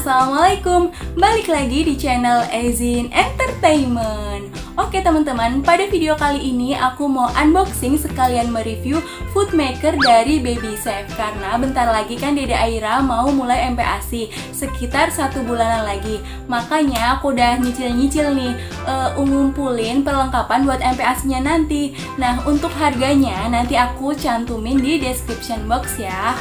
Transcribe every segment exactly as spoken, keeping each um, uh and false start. Assalamualaikum, balik lagi di channel Azin Entertainment. Oke teman-teman, pada video kali ini aku mau unboxing sekalian mereview food maker dari BabySafe. Karena bentar lagi kan Dede Aira mau mulai M P A S I sekitar satu bulanan lagi. Makanya aku udah nyicil-nyicil nih, uh, ngumpulin perlengkapan buat M P A S I-nya nanti. Nah untuk harganya nanti aku cantumin di description box ya.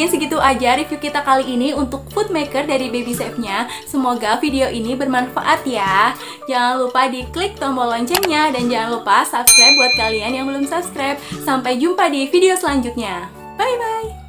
Oke, segitu aja review kita kali ini untuk food maker dari BabySafe-nya. Semoga video ini bermanfaat ya. Jangan lupa diklik tombol loncengnya dan jangan lupa subscribe buat kalian yang belum subscribe. Sampai jumpa di video selanjutnya. Bye bye.